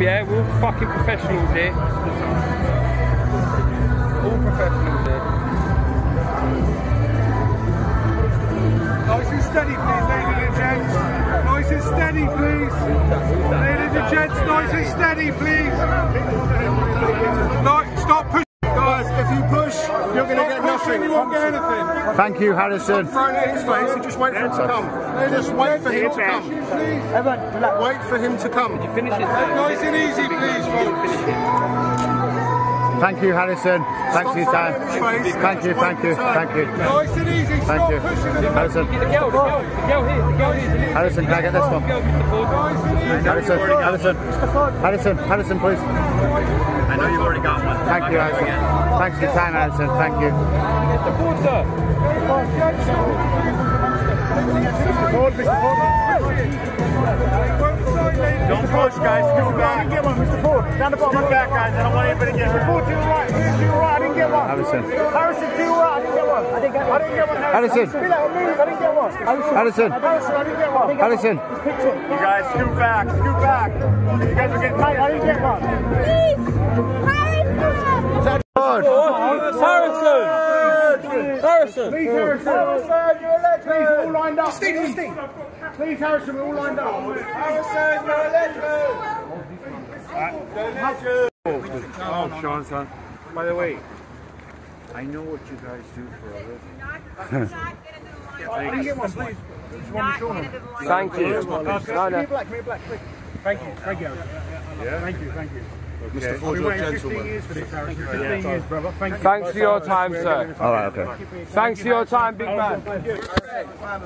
Yeah, we're all fucking professionals here. All professionals here. Nice and steady, please, ladies and gents. Nice and steady, please. Ladies and gents, nice and steady, please. No, stop pushing, guys. If you push, you're going to get nothing. You won't get anything. Thank you, Harrison. Stop throwing it in his face and just wait for him to come. Just wait for him to come. Please. Wait for him to come. You finish it. Nice and easy, please, folks. Thank you, Harrison. Thanks for your time. Thank you. Nice and easy. Thank you, Harrison. The girl here. Harrison, can I get this one? Harrison, please. I know you've already got one. Thank you, Harrison. Thanks for your time, Harrison. Thank you. Mr. Ford, sir. Mr. Ford. Don't push, guys. Scoot back. I didn't get one, Mr. Ford. Scoot back, guys. I don't want anybody to get one. Mr. Ford, to the right. I didn't get one. Harrison, to the right. I didn't get one. Harrison. I didn't get one. Harrison. You guys, scoot back. You guys are getting tight. I didn't get one. Please. Harrison. Please, Harrison. Please, all lined up. Please, Harrison, we're all lined up. Harrison, you're a legend. Oh, Sean, son. By the way, I know what you guys do for a living. I didn't get one, please. Thank you. Thank you. Thank you. Okay. Mr. Ford, you're a gentleman. Thanks for your time, sir. Alright, okay. Thanks for your time, big man.